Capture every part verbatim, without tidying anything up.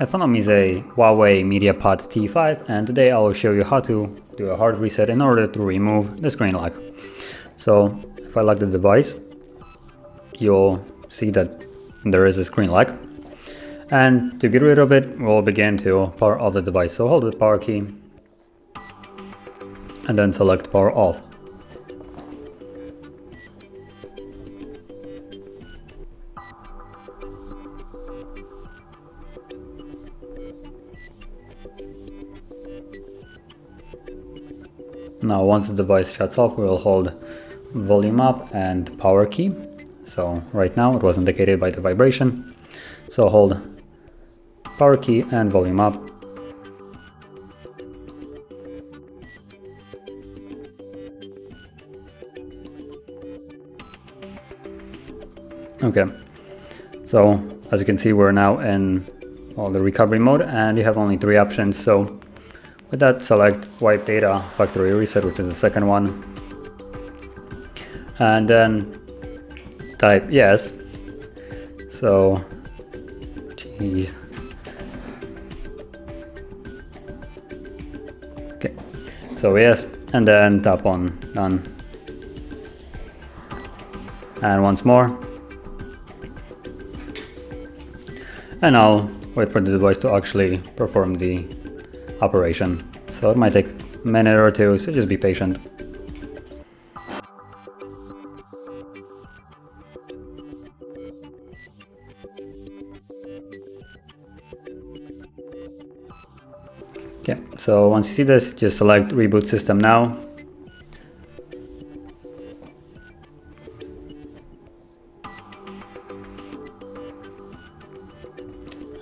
At front of me is a Huawei MediaPad T five, and today I will show you how to do a hard reset in order to remove the screen lock. So if I lock the device, you'll see that there is a screen lock, and to get rid of it, we'll begin to power off the device. So hold the power key and then select power off. Now once the device shuts off, we will hold volume up and power key. So right now it was indicated by the vibration. So hold power key and volume up. Okay, so as you can see, we're now in all the recovery mode and you have only three options. So with that, select wipe data factory reset, which is the second one, and then type yes. So, geez. Okay, so yes, and then tap on done, and once more, and now wait for the device to actually perform the operation. So it might take a minute or two, so just be patient. Okay, so once you see this, just select reboot system now.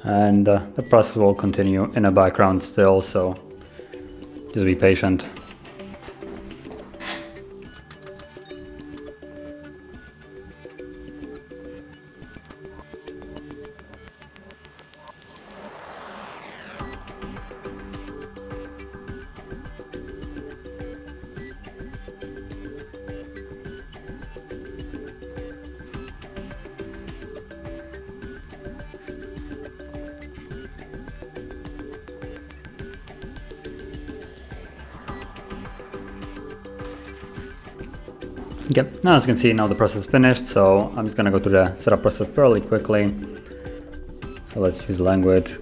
And uh, the process will continue in the background still, so just be patient. Okay, now as you can see, now the process is finished, so I'm just gonna go through the setup process fairly quickly. So let's choose language.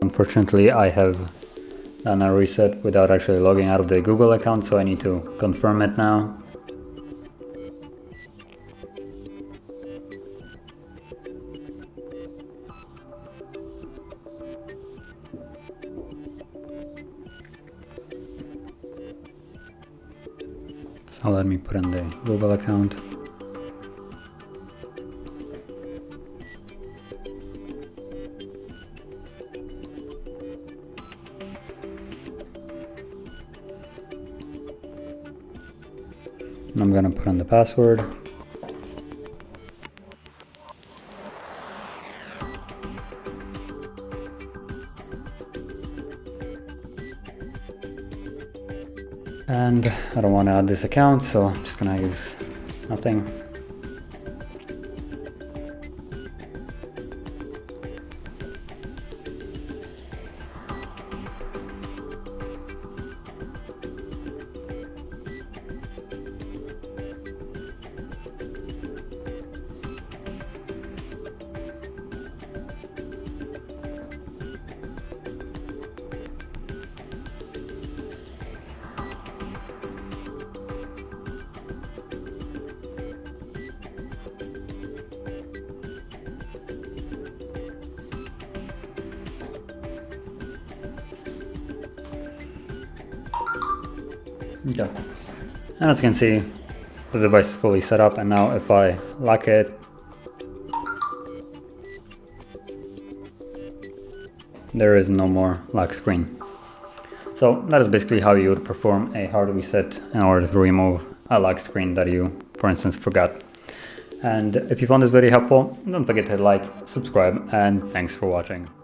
Unfortunately, I have done a reset without actually logging out of the Google account, so I need to confirm it now. So let me put in the Google account. I'm going to put in the password. And I don't want to add this account, so I'm just going to use nothing. Okay. And as you can see, the device is fully set up, and now if I lock it, there is no more lock screen. So that is basically how you would perform a hard reset in order to remove a lock screen that you, for instance, forgot. And if you found this video helpful, don't forget to like, subscribe, and thanks for watching.